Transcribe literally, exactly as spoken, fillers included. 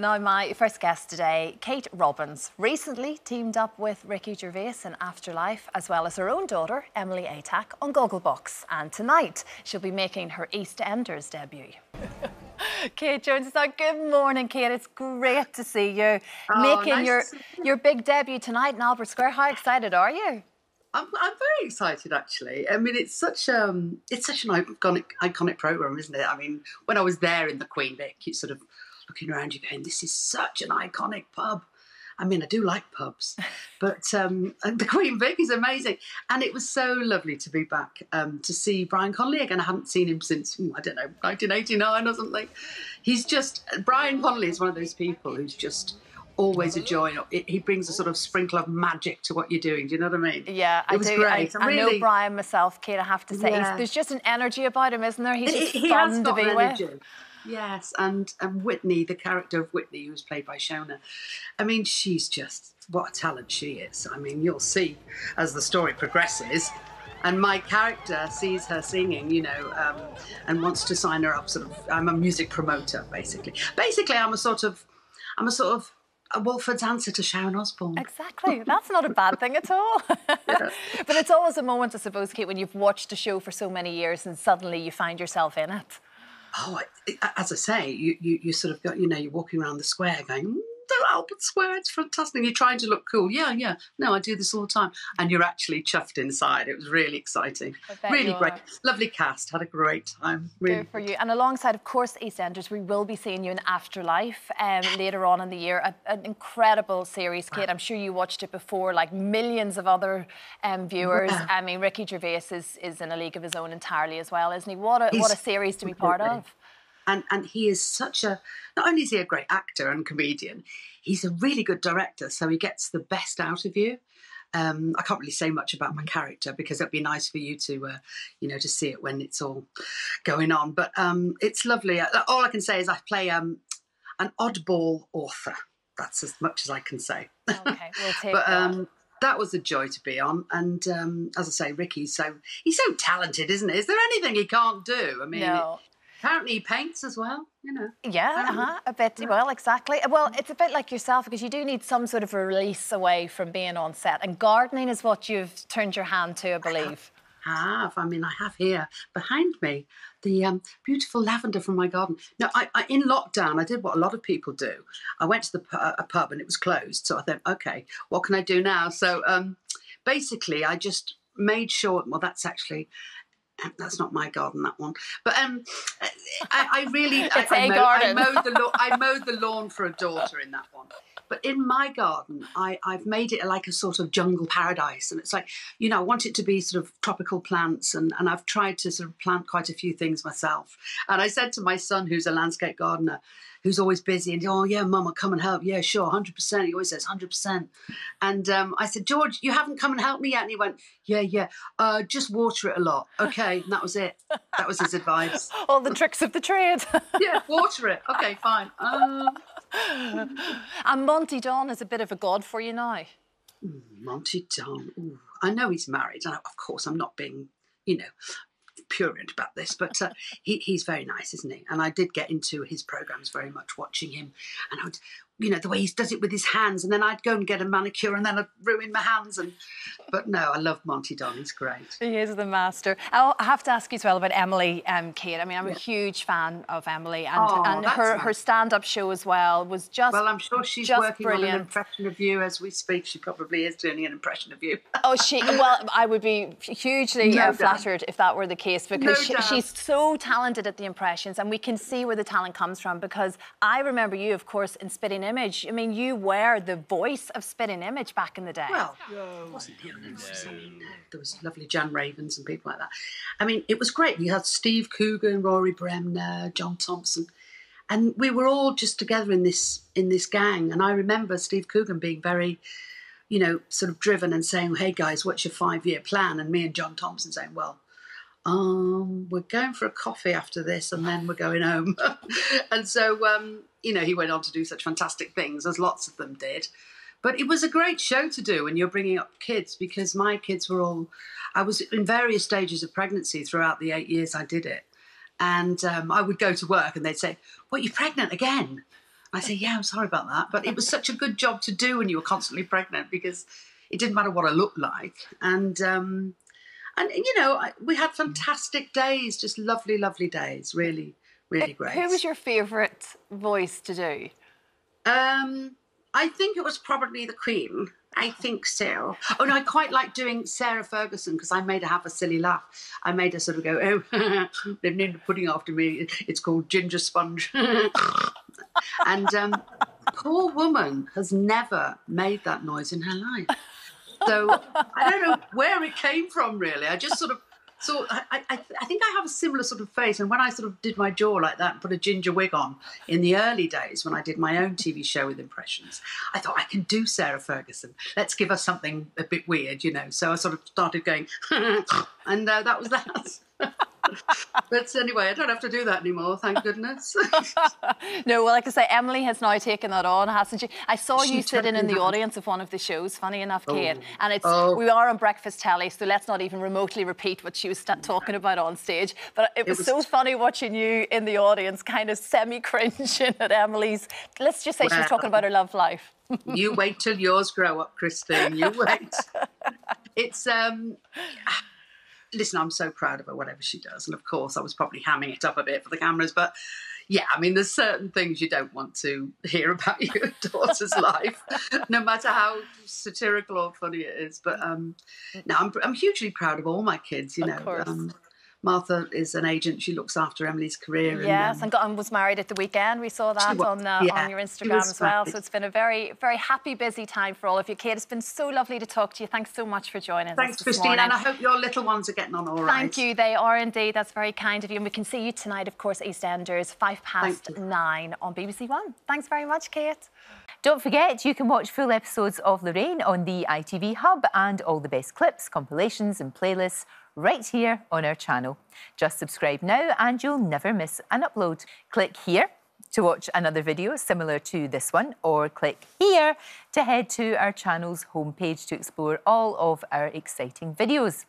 Now, my first guest today, Kate Robbins, recently teamed up with Ricky Gervais in Afterlife, as well as her own daughter, Emily Atack, on Gogglebox. And tonight, she'll be making her EastEnders debut. Kate joins us now. Good morning, Kate. It's great to see you. Oh, making nice your, you. your big debut tonight in Albert Square. How excited are you? I'm, I'm very excited, actually. I mean, it's such um, it's such an iconic, iconic programme, isn't it? I mean, when I was there in the Queen Vic, it sort of looking around you going, this is such an iconic pub. I mean, I do like pubs, but um, the Queen Vic is amazing. And it was so lovely to be back um, to see Brian Connolly again. I hadn't seen him since, I don't know, nineteen eighty-nine or something. He's just, Brian Connolly is one of those people who's just always a joy. He brings a sort of sprinkle of magic to what you're doing. Do you know what I mean? Yeah, I do. I, I really... know Brian myself, Kate, I have to say. Yeah. He's, there's just an energy about him, isn't there? He's just he, he fun to be energy. with. Yes, and, and Whitney, the character of Whitney, who was played by Shona. I mean, she's just, what a talent she is. I mean, you'll see as the story progresses. And my character sees her singing, you know, um, and wants to sign her up. Sort of, I'm a music promoter, basically. Basically, I'm a sort of, I'm a sort of, a Watford's answer to Sharon Osborne. Exactly. That's not a bad thing at all. Yeah. But it's always a moment, I suppose, Kate, when you've watched a show for so many years and suddenly you find yourself in it. Oh, as I say, you, you, you sort of got, you know, you're walking around the square going, mm, the Albert Square, it's fantastic. And you're trying to look cool. Yeah, yeah. No, I do this all the time. And you're actually chuffed inside. It was really exciting. Really great. Lovely cast. Had a great time. Really. Good for you. And alongside, of course, EastEnders, we will be seeing you in Afterlife um, later on in the year. A, an incredible series, Kate. Wow. I'm sure you watched it before, like millions of other um, viewers. Wow. I mean, Ricky Gervais is, is in a league of his own entirely as well, isn't he? What a, what a series to be part of. And, and he is such a, not only is he a great actor and comedian, he's a really good director, so he gets the best out of you. Um, I can't really say much about my character because it'd be nice for you to, uh, you know, to see it when it's all going on. But um, it's lovely. All I can say is I play um, an oddball author. That's as much as I can say. Okay, we'll take but, that. Um, That was a joy to be on, and um, as I say, Ricky's so he's so talented, isn't he? Is there anything he can't do? I mean, no. Apparently he paints as well, you know. Yeah, uh-huh, a bit. Yeah. Well, exactly. Well, it's a bit like yourself because you do need some sort of a release away from being on set, and gardening is what you've turned your hand to, I believe. I have. I mean, I have here behind me the um, beautiful lavender from my garden. Now, I, I, in lockdown, I did what a lot of people do. I went to the uh, a pub and it was closed, so I thought, okay, what can I do now? So um, basically, I just made sure. Well, that's actually. That's not my garden, that one. But um, I, I really, I, I, mowed, I, mowed the I mowed the lawn for a daughter in that one. But in my garden, I, I've made it like a sort of jungle paradise. And it's like, you know, I want it to be sort of tropical plants. And, and I've tried to sort of plant quite a few things myself. And I said to my son, who's a landscape gardener, who's always busy, and, oh, yeah, Mum, I'll come and help. Yeah, sure, one hundred percent. He always says one hundred percent. And um, I said, George, you haven't come and helped me yet? And he went, yeah, yeah, uh, just water it a lot. OK, and that was it. That was his advice. All the tricks of the trade. Yeah, water it. OK, fine. Uh... And Monty Don is a bit of a god for you now. Ooh, Monty Don. Ooh. I know he's married. And of course, I'm not being, you know, prurient about this, but uh, he, he's very nice, isn't he? And I did get into his programmes very much watching him, and I would, you know, the way he does it with his hands, and then I'd go and get a manicure, and then I'd ruin my hands. And but no, I love Monty Don. He's great. He is the master. I'll, I have to ask you as well about Emily, um, Kate. I mean, I'm yeah. a huge fan of Emily, and, oh, and her nice. her stand-up show as well was just well. I'm sure she's working brilliant. on an impression of you as we speak. She probably is doing an impression of you. Oh, she. Well, I would be hugely no uh, flattered if that were the case. Because no she, she's so talented at the impressions, and we can see where the talent comes from. Because I remember you, of course, in Spitting Image. I mean, you were the voice of Spitting Image back in the day. Well, oh, wasn't it? No. I mean, there was lovely Jan Ravens and people like that. I mean, it was great. You had Steve Coogan, Rory Bremner, John Thompson, and we were all just together in this in this gang. And I remember Steve Coogan being very, you know, sort of driven and saying, "Hey guys, what's your five-year plan?" And me and John Thompson saying, "Well." Um, we're going for a coffee after this and then we're going home. And so, um, you know, he went on to do such fantastic things, as lots of them did. But it was a great show to do when you're bringing up kids, because my kids were all... I was in various stages of pregnancy throughout the eight years I did it. And um, I would go to work and they'd say, "What, you're pregnant again?" I say, yeah, I'm sorry about that. But it was such a good job to do when you were constantly pregnant, because it didn't matter what I looked like. And, um, and you know, I, we had fantastic days, just lovely, lovely days, really, really great. Who was your favourite voice to do? Um, I think it was probably the Queen. I think so. Oh, no, I quite like doing Sarah Ferguson, because I made her have a silly laugh. I made her sort of go, oh, they've named a pudding after me. It's called Ginger Sponge. And um, poor woman has never made that noise in her life. So I don't know where it came from, really. I just sort of, so I, I, I think I have a similar sort of face. And when I sort of did my jaw like that and put a ginger wig on in the early days when I did my own T V show with Impressions, I thought, I can do Sarah Ferguson. Let's give her something a bit weird, you know. So I sort of started going, and uh, that was that. But anyway, I don't have to do that anymore, thank goodness. No, well, like I say, Emily has now taken that on, hasn't she? I saw she you sitting in the that. audience of one of the shows, funny enough, oh. Kate. And it's oh. we are on breakfast telly, so let's not even remotely repeat what she was talking about on stage. But it was, it was so funny watching you in the audience, kind of semi-cringing at Emily's. Let's just say wow. she was talking about her love life. You wait till yours grow up, Christine. You wait. It's... um. Listen, I'm so proud of her, whatever she does. And, of course, I was probably hamming it up a bit for the cameras. But, yeah, I mean, there's certain things you don't want to hear about your daughter's life, no matter how satirical or funny it is. But, um, no, I'm, I'm hugely proud of all my kids, you know. Of course. Um, Martha is an agent. She looks after Emily's career. Yes, and, um, and, got, and was married at the weekend. We saw that was, on, uh, yeah, on your Instagram as well. Married. So it's been a very, very happy, busy time for all of you. Kate, it's been so lovely to talk to you. Thanks so much for joining Thanks, us Thanks, Christine, morning. And I hope your little ones are getting on all Thank right. Thank you. They are indeed. That's very kind of you. And we can see you tonight, of course, EastEnders, five past nine on B B C One. Thanks very much, Kate. Don't forget, you can watch full episodes of Lorraine on the I T V Hub and all the best clips, compilations and playlists right here on our channel. Just subscribe now and you'll never miss an upload. Click here to watch another video similar to this one, or click here to head to our channel's homepage to explore all of our exciting videos.